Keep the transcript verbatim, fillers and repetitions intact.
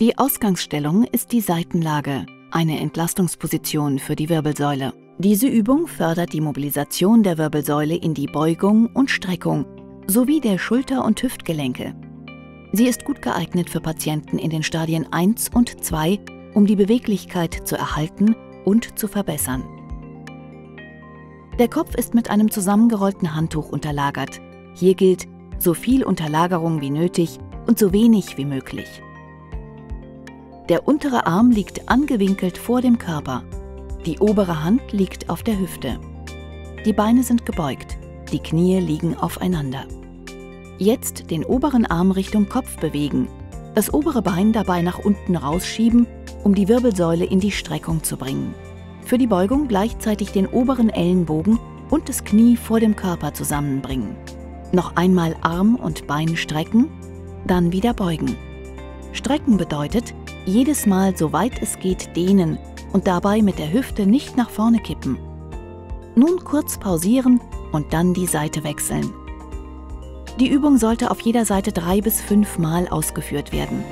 Die Ausgangsstellung ist die Seitenlage, eine Entlastungsposition für die Wirbelsäule. Diese Übung fördert die Mobilisation der Wirbelsäule in die Beugung und Streckung sowie der Schulter- und Hüftgelenke. Sie ist gut geeignet für Patienten in den Stadien eins und zwei, um die Beweglichkeit zu erhalten und zu verbessern. Der Kopf ist mit einem zusammengerollten Handtuch unterlagert. Hier gilt, so viel Unterlagerung wie nötig und so wenig wie möglich. Der untere Arm liegt angewinkelt vor dem Körper. Die obere Hand liegt auf der Hüfte. Die Beine sind gebeugt, die Knie liegen aufeinander. Jetzt den oberen Arm Richtung Kopf bewegen, das obere Bein dabei nach unten rausschieben, um die Wirbelsäule in die Streckung zu bringen. Für die Beugung gleichzeitig den oberen Ellenbogen und das Knie vor dem Körper zusammenbringen. Noch einmal Arm und Bein strecken, dann wieder beugen. Strecken bedeutet, jedes Mal so weit es geht dehnen und dabei mit der Hüfte nicht nach vorne kippen. Nun kurz pausieren und dann die Seite wechseln. Die Übung sollte auf jeder Seite drei bis fünf Mal ausgeführt werden.